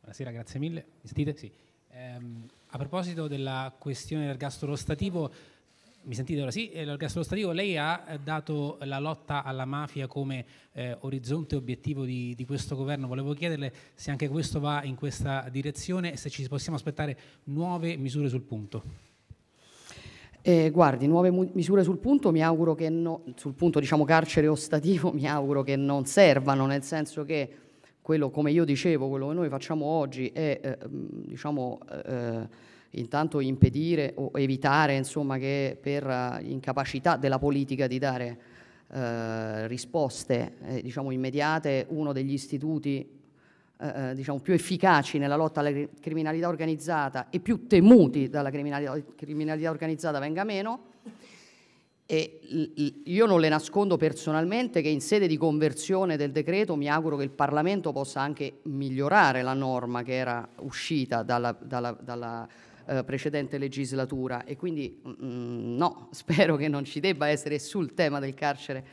Buonasera, grazie mille. Mi sentite? Sì. Ehm, a proposito della questione dell'ergastolo stativo, mi sentite ora? Sì, l'ergastolo stativo, lei ha dato la lotta alla mafia come eh, orizzonte obiettivo di, di questo governo. Volevo chiederle se anche questo va in questa direzione e se ci possiamo aspettare nuove misure sul punto. Eh, guardi, nuove misure sul punto mi auguro che no, sul punto diciamo carcere o stativo mi auguro che non servano, nel senso che quello, come io dicevo, quello che noi facciamo oggi è eh, diciamo eh, intanto impedire o evitare, insomma, che per uh, incapacità della politica di dare uh, risposte eh, diciamo immediate, uno degli istituti uh, diciamo più efficaci nella lotta alla cr- criminalità organizzata e più temuti dalla criminalità, criminalità organizzata venga meno. E io non le nascondo personalmente che in sede di conversione del decreto mi auguro che il Parlamento possa anche migliorare la norma che era uscita dalla, dalla, dalla eh, precedente legislatura, e quindi mh, no, spero che non ci debba essere sul tema del carcere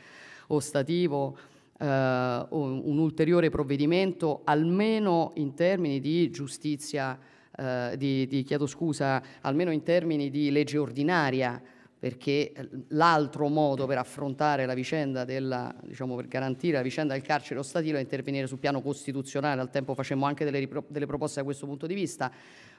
ostativo eh, un, un ulteriore provvedimento, almeno in termini di giustizia, eh, di, di, chiedo scusa, almeno in termini di legge ordinaria, perché l'altro modo per affrontare la vicenda della, diciamo, per garantire la vicenda del carcere ostativo è intervenire sul piano costituzionale. Al tempo facemmo anche delle, delle proposte da questo punto di vista,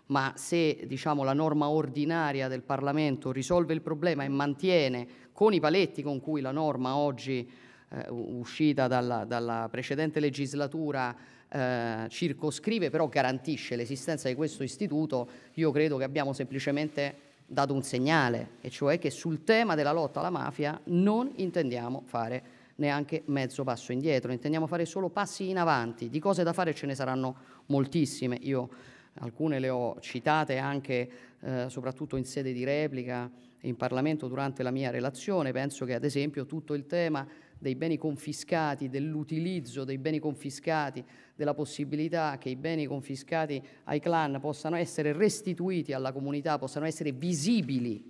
ma se, diciamo, la norma ordinaria del Parlamento risolve il problema e mantiene con i paletti con cui la norma oggi eh, uscita dalla, dalla precedente legislatura eh, circoscrive, però garantisce l'esistenza di questo istituto, io credo che abbiamo semplicemente dato un segnale, e cioè che sul tema della lotta alla mafia non intendiamo fare neanche mezzo passo indietro, intendiamo fare solo passi in avanti. Di cose da fare ce ne saranno moltissime, io alcune le ho citate anche eh, soprattutto in sede di replica in Parlamento durante la mia relazione. Penso che ad esempio tutto il tema dei beni confiscati, dell'utilizzo dei beni confiscati, della possibilità che i beni confiscati ai clan possano essere restituiti alla comunità, possano essere visibili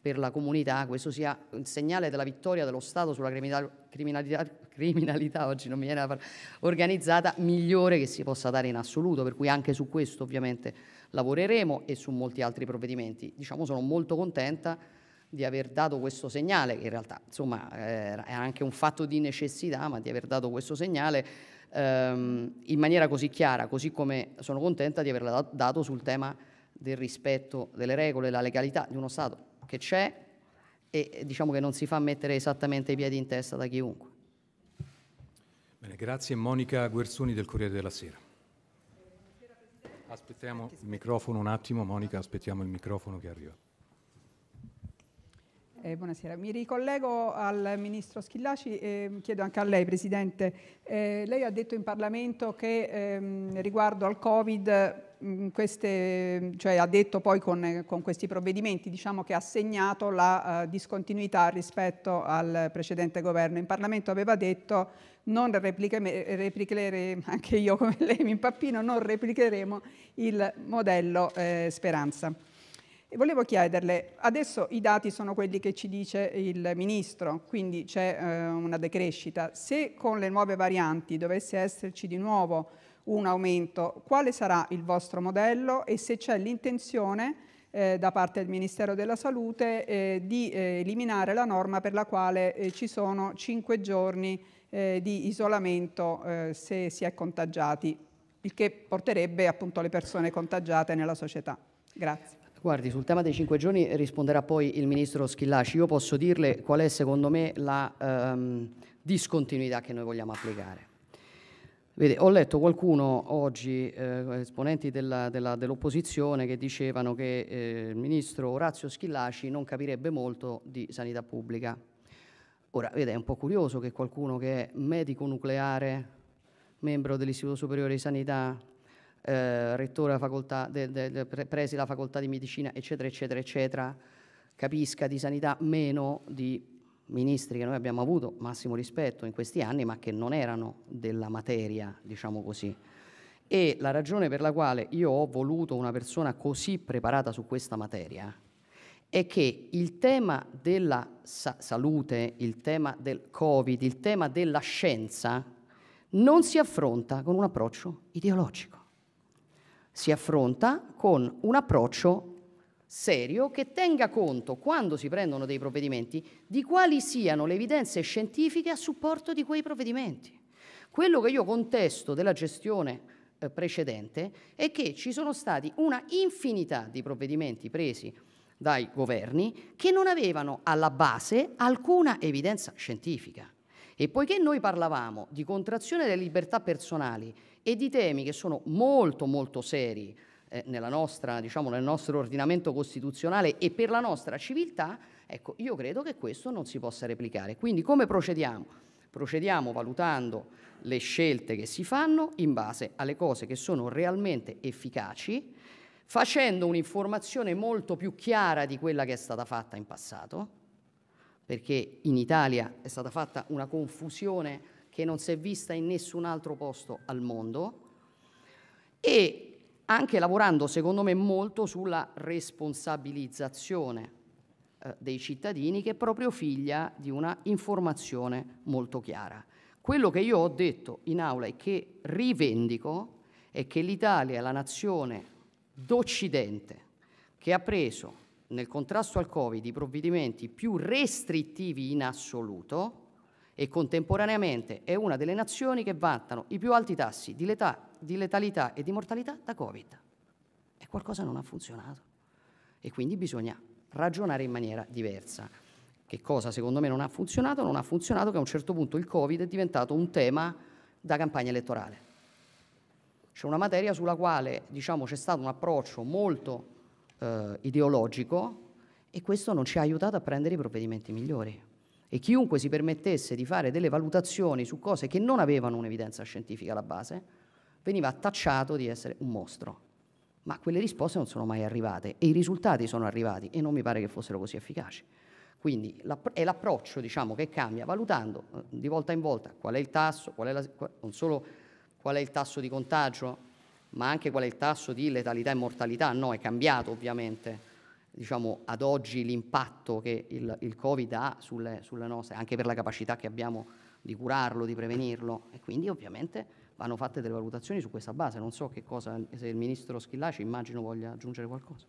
per la comunità, questo sia il segnale della vittoria dello Stato sulla criminalità, criminalità, criminalità oggi non mi viene la parola, organizzata, migliore che si possa dare in assoluto, per cui anche su questo ovviamente lavoreremo e su molti altri provvedimenti. Diciamo, sono molto contenta di aver dato questo segnale, che in realtà insomma era anche un fatto di necessità, ma di aver dato questo segnale ehm, in maniera così chiara, così come sono contenta di averla dato sul tema del rispetto delle regole e della legalità di uno Stato che c'è e diciamo che non si fa mettere esattamente i piedi in testa da chiunque. Bene, grazie. Monica Guerzoni del Corriere della Sera. Aspettiamo il microfono un attimo, Monica, aspettiamo il microfono che arriva. Eh, buonasera, mi ricollego al Ministro Schillaci e eh, chiedo anche a lei, Presidente. Eh, lei ha detto in Parlamento che ehm, riguardo al Covid, mh, queste, cioè, ha detto poi con, con questi provvedimenti, diciamo che ha segnato la uh, discontinuità rispetto al precedente governo. In Parlamento aveva detto non replicheremo, anche io come lei mi impappino, non replicheremo il modello eh, Speranza. E volevo chiederle, adesso i dati sono quelli che ci dice il Ministro, quindi c'è eh, una decrescita. Se con le nuove varianti dovesse esserci di nuovo un aumento, quale sarà il vostro modello e se c'è l'intenzione eh, da parte del Ministero della Salute eh, di eh, eliminare la norma per la quale eh, ci sono cinque giorni eh, di isolamento eh, se si è contagiati, il che porterebbe appunto le persone contagiate nella società. Grazie. Guardi, sul tema dei cinque giorni risponderà poi il Ministro Schillaci. Io posso dirle qual è secondo me la ehm, discontinuità che noi vogliamo applicare. Vede, ho letto qualcuno oggi, eh, esponenti dell'opposizione, dell che dicevano che eh, il Ministro Orazio Schillaci non capirebbe molto di sanità pubblica. Ora, vede, è un po' curioso che qualcuno che è medico nucleare, membro dell'Istituto Superiore di Sanità, Eh, rettore presi la facoltà di medicina, eccetera eccetera eccetera, capisca di sanità meno di ministri che noi abbiamo avuto massimo rispetto in questi anni, ma che non erano della materia, diciamo così. E la ragione per la quale io ho voluto una persona così preparata su questa materia è che il tema della sa salute, il tema del Covid, il tema della scienza non si affronta con un approccio ideologico. Si affronta con un approccio serio che tenga conto, quando si prendono dei provvedimenti, di quali siano le evidenze scientifiche a supporto di quei provvedimenti. Quello che io contesto della gestione eh, precedente è che ci sono stati una infinità di provvedimenti presi dai governi che non avevano alla base alcuna evidenza scientifica. E poiché noi parlavamo di contrazione delle libertà personali e di temi che sono molto molto seri eh, nella nostra, diciamo, nel nostro ordinamento costituzionale e per la nostra civiltà, ecco, io credo che questo non si possa replicare. Quindi come procediamo? Procediamo valutando le scelte che si fanno in base alle cose che sono realmente efficaci, facendo un'informazione molto più chiara di quella che è stata fatta in passato, perché in Italia è stata fatta una confusione che non si è vista in nessun altro posto al mondo, e anche lavorando secondo me molto sulla responsabilizzazione eh, dei cittadini, che è proprio figlia di una informazione molto chiara. Quello che io ho detto in aula e che rivendico è che l'Italia è la nazione d'Occidente che ha preso nel contrasto al Covid i provvedimenti più restrittivi in assoluto e contemporaneamente è una delle nazioni che vantano i più alti tassi di, letà, di letalità e di mortalità da Covid. E qualcosa non ha funzionato. E quindi bisogna ragionare in maniera diversa. Che cosa secondo me non ha funzionato? Non ha funzionato che a un certo punto il Covid è diventato un tema da campagna elettorale. C'è una materia sulla quale, diciamo, c'è stato un approccio molto Uh, ideologico, e questo non ci ha aiutato a prendere i provvedimenti migliori. E chiunque si permettesse di fare delle valutazioni su cose che non avevano un'evidenza scientifica alla base veniva tacciato di essere un mostro. Ma quelle risposte non sono mai arrivate e i risultati sono arrivati e non mi pare che fossero così efficaci. Quindi è l'approccio, diciamo, che cambia, valutando uh, di volta in volta qual è il tasso, qual è la, qual, non solo qual è il tasso di contagio, ma anche qual è il tasso di letalità e mortalità. No, è cambiato ovviamente, diciamo, ad oggi l'impatto che il, il Covid ha sulle, sulle nostre, anche per la capacità che abbiamo di curarlo, di prevenirlo, e quindi ovviamente vanno fatte delle valutazioni su questa base. Non so che cosa, se il Ministro Schillaci immagino voglia aggiungere qualcosa.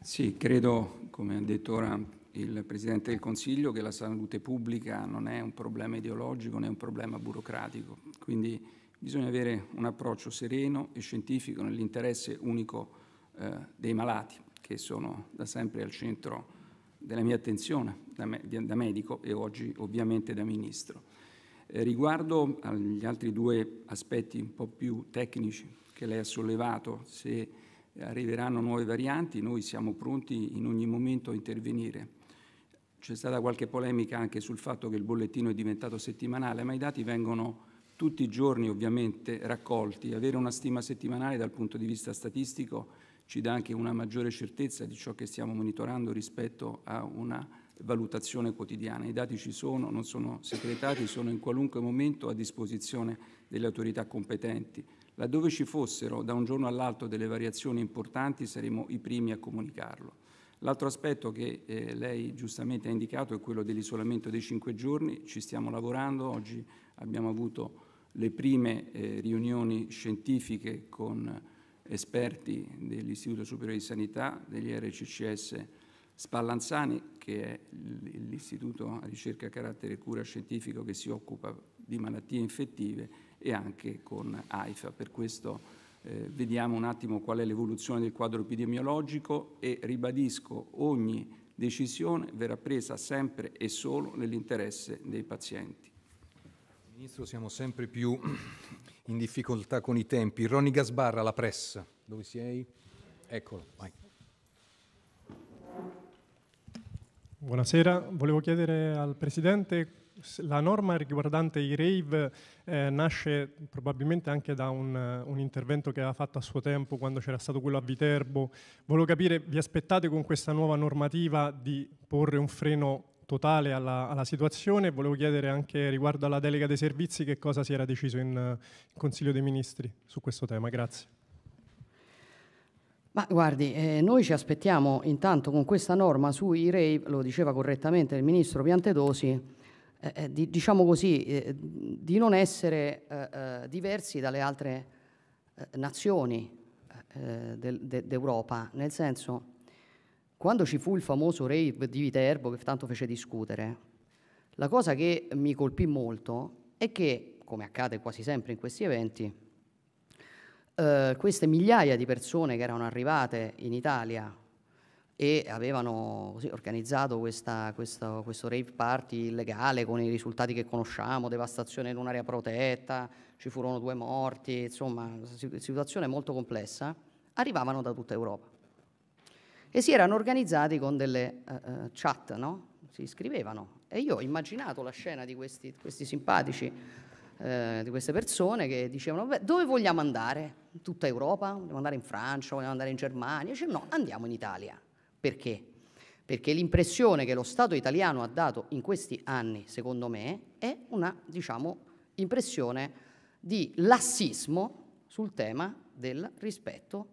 Sì, credo, come ha detto ora il Presidente del Consiglio, che la salute pubblica non è un problema ideologico né un problema burocratico, quindi bisogna avere un approccio sereno e scientifico nell'interesse unico eh, dei malati, che sono da sempre al centro della mia attenzione da, me, da medico e oggi ovviamente da ministro. Eh, riguardo agli altri due aspetti un po' più tecnici che lei ha sollevato, se arriveranno nuove varianti, noi siamo pronti in ogni momento a intervenire. C'è stata qualche polemica anche sul fatto che il bollettino è diventato settimanale, ma i dati vengono tutti i giorni ovviamente raccolti. Avere una stima settimanale dal punto di vista statistico ci dà anche una maggiore certezza di ciò che stiamo monitorando rispetto a una valutazione quotidiana. I dati ci sono, non sono segretati, sono in qualunque momento a disposizione delle autorità competenti. Laddove ci fossero da un giorno all'altro delle variazioni importanti saremo i primi a comunicarlo. L'altro aspetto che eh, lei giustamente ha indicato è quello dell'isolamento dei cinque giorni. Ci stiamo lavorando, oggi abbiamo avuto le prime eh, riunioni scientifiche con esperti dell'Istituto Superiore di Sanità, degli R C C S Spallanzani, che è l'istituto a ricerca, carattere e cura scientifico che si occupa di malattie infettive, e anche con AIFA. Per questo Eh, vediamo un attimo qual è l'evoluzione del quadro epidemiologico e ribadisco, ogni decisione verrà presa sempre e solo nell'interesse dei pazienti. Ministro, siamo sempre più in difficoltà con i tempi. Ronny Gasbarra, La Pressa. Dove sei? Eccolo, vai. Buonasera, volevo chiedere al Presidente. La norma riguardante i rave eh, nasce probabilmente anche da un, un intervento che aveva fatto a suo tempo quando c'era stato quello a Viterbo. Volevo capire, vi aspettate con questa nuova normativa di porre un freno totale alla, alla situazione? Volevo chiedere anche riguardo alla delega dei servizi che cosa si era deciso in, in Consiglio dei Ministri su questo tema. Grazie. Ma guardi, eh, noi ci aspettiamo intanto con questa norma sui rave, lo diceva correttamente il Ministro Piantedosi, Eh, di, diciamo così, eh, di non essere eh, eh, diversi dalle altre eh, nazioni eh, d'Europa. Nel senso, quando ci fu il famoso rave di Viterbo, che tanto fece discutere, la cosa che mi colpì molto è che, come accade quasi sempre in questi eventi, eh, queste migliaia di persone che erano arrivate in Italia e avevano così organizzato questa, questa, questo rave party illegale con i risultati che conosciamo, devastazione in un'area protetta, ci furono due morti, insomma, situazione molto complessa, arrivavano da tutta Europa e si erano organizzati con delle uh, chat, no? Si iscrivevano e io ho immaginato la scena di questi, questi simpatici, uh, di queste persone che dicevano: beh, dove vogliamo andare? In tutta Europa? Vogliamo andare in Francia? Vogliamo andare in Germania? Dice: no, andiamo in Italia. Perché? Perché l'impressione che lo Stato italiano ha dato in questi anni, secondo me, è una, diciamo, impressione di lassismo sul tema del rispetto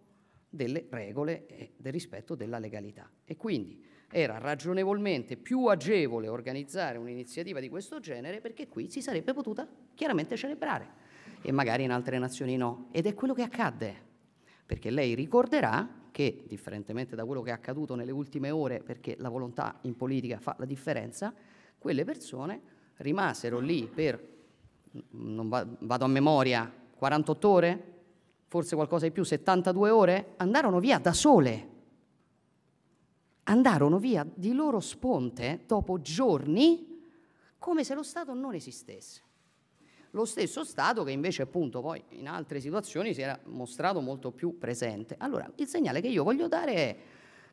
delle regole e del rispetto della legalità. E quindi era ragionevolmente più agevole organizzare un'iniziativa di questo genere, perché qui si sarebbe potuta chiaramente celebrare e magari in altre nazioni no. Ed è quello che accadde, perché lei ricorderà che, differentemente da quello che è accaduto nelle ultime ore, perché la volontà in politica fa la differenza, quelle persone rimasero lì per, non vado a memoria, quarantotto ore, forse qualcosa di più, settantadue ore, andarono via da sole, andarono via di loro sponte dopo giorni, come se lo Stato non esistesse. Lo stesso Stato che invece appunto poi in altre situazioni si era mostrato molto più presente. Allora il segnale che io voglio dare è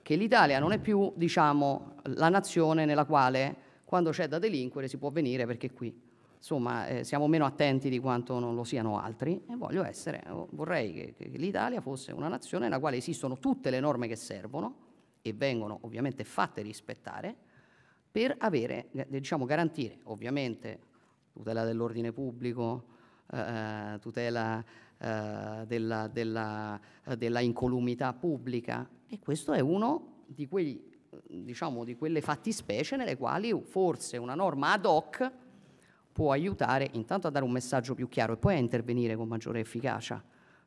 che l'Italia non è più, diciamo, la nazione nella quale quando c'è da delinquere si può venire, perché qui insomma eh, siamo meno attenti di quanto non lo siano altri, e voglio essere, vorrei che, che l'Italia fosse una nazione nella quale esistono tutte le norme che servono e vengono ovviamente fatte rispettare per avere, diciamo, garantire ovviamente tutela dell'ordine pubblico, eh, tutela eh, della, della, della incolumità pubblica, e questo è uno di quegli, diciamo, di quelle fattispecie nelle quali forse una norma ad hoc può aiutare intanto a dare un messaggio più chiaro e poi a intervenire con maggiore efficacia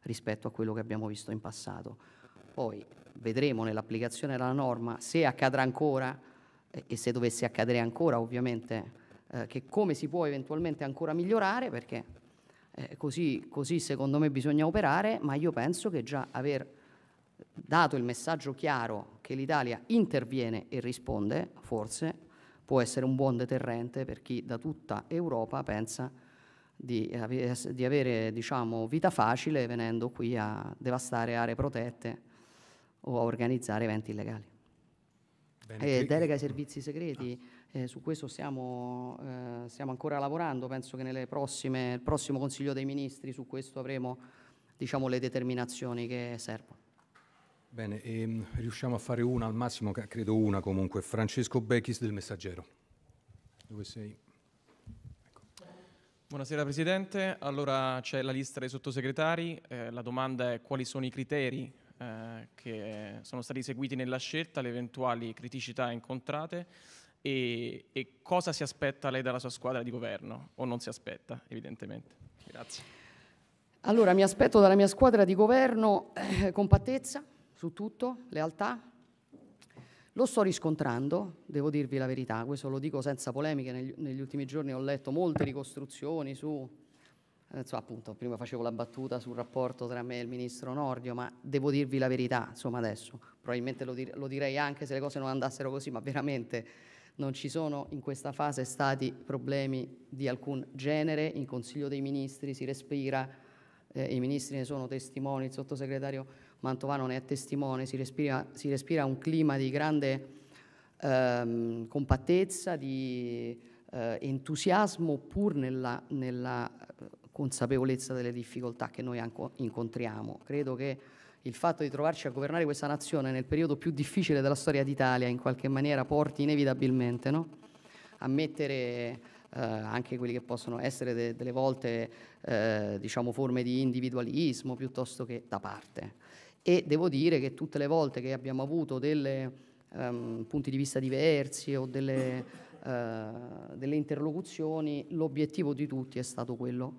rispetto a quello che abbiamo visto in passato. Poi vedremo nell'applicazione della norma se accadrà ancora e, e se dovesse accadere ancora ovviamente che come si può eventualmente ancora migliorare, perché eh, così, così secondo me bisogna operare, ma io penso che già aver dato il messaggio chiaro che l'Italia interviene e risponde, forse può essere un buon deterrente per chi da tutta Europa pensa di, ave di avere, diciamo, vita facile venendo qui a devastare aree protette o a organizzare eventi illegali. Bene, eh, delega ai servizi segreti, ah. eh, su questo stiamo, eh, stiamo ancora lavorando, penso che nelle prossime, nel prossimo Consiglio dei Ministri su questo avremo, diciamo, le determinazioni che servono. Bene, ehm, riusciamo a fare una al massimo, credo una comunque. Francesco Becchis del Messaggero. Dove sei? Ecco. Buonasera Presidente, allora c'è la lista dei sottosegretari, eh, la domanda è quali sono i criteri eh, che sono stati seguiti nella scelta, le eventuali criticità incontrate e, e cosa si aspetta lei dalla sua squadra di governo, o non si aspetta evidentemente. Grazie. Allora mi aspetto dalla mia squadra di governo eh, compattezza, su tutto, lealtà. Lo sto riscontrando, devo dirvi la verità, questo lo dico senza polemiche, negli, negli ultimi giorni ho letto molte ricostruzioni su, eh, so, appunto prima facevo la battuta sul rapporto tra me e il ministro Nordio, ma devo dirvi la verità, insomma adesso, probabilmente lo, dir, lo direi anche se le cose non andassero così, ma veramente non ci sono in questa fase stati problemi di alcun genere, in Consiglio dei Ministri si respira, eh, i ministri ne sono testimoni, il sottosegretario Mantovano ne è testimone, si respira, si respira un clima di grande ehm, compattezza, di eh, entusiasmo pur nella, nella consapevolezza delle difficoltà che noi incontriamo. Credo che il fatto di trovarci a governare questa nazione nel periodo più difficile della storia d'Italia in qualche maniera porti inevitabilmente, no? a mettere... Eh, anche quelli che possono essere de delle volte eh, diciamo forme di individualismo piuttosto che da parte, e devo dire che tutte le volte che abbiamo avuto dei ehm, punti di vista diversi o delle, eh, delle interlocuzioni, l'obiettivo di tutti è stato quello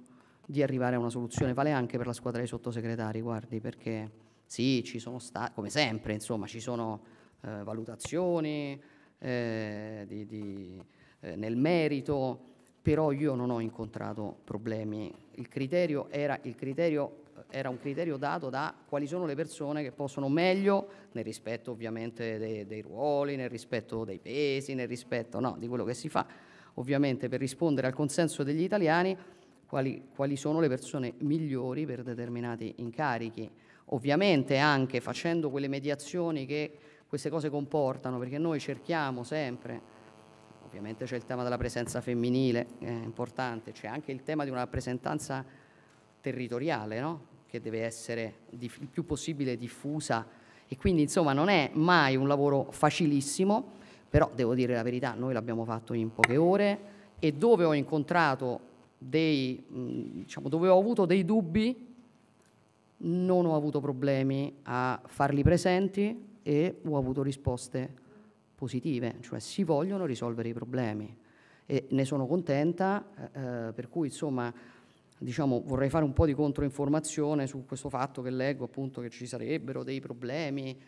di arrivare a una soluzione. Vale anche per la squadra dei sottosegretari, guardi, perché sì, ci sono stati, come sempre insomma, ci sono eh, valutazioni eh, di, di nel merito, però io non ho incontrato problemi. Il criterio era, il criterio era un criterio dato da quali sono le persone che possono meglio, nel rispetto ovviamente dei, dei ruoli, nel rispetto dei pesi, nel rispetto no, di quello che si fa, ovviamente per rispondere al consenso degli italiani, quali, quali sono le persone migliori per determinati incarichi. Ovviamente anche facendo quelle mediazioni che queste cose comportano, perché noi cerchiamo sempre... Ovviamente c'è il tema della presenza femminile, è importante, c'è anche il tema di una rappresentanza territoriale, no? che deve essere il più possibile diffusa, e quindi insomma non è mai un lavoro facilissimo, però devo dire la verità, noi l'abbiamo fatto in poche ore, e dove ho incontrato dei, diciamo, dove ho avuto dei dubbi non ho avuto problemi a farli presenti e ho avuto risposte positive, cioè si vogliono risolvere i problemi, e ne sono contenta, eh, per cui insomma diciamo vorrei fare un po' di controinformazione su questo fatto che leggo appunto che ci sarebbero dei problemi.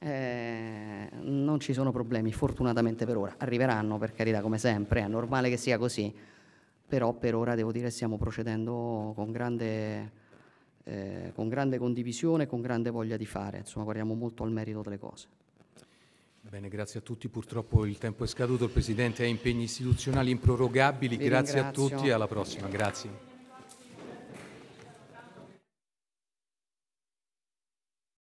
Eh, non ci sono problemi fortunatamente per ora, arriveranno per carità come sempre, è normale che sia così, però per ora devo dire stiamo procedendo con grande, eh, con grande condivisione, con grande voglia di fare, insomma guardiamo molto al merito delle cose. Bene, grazie a tutti. Purtroppo il tempo è scaduto, il Presidente ha impegni istituzionali improrogabili. Vi grazie ringrazio. A tutti e alla prossima. Grazie.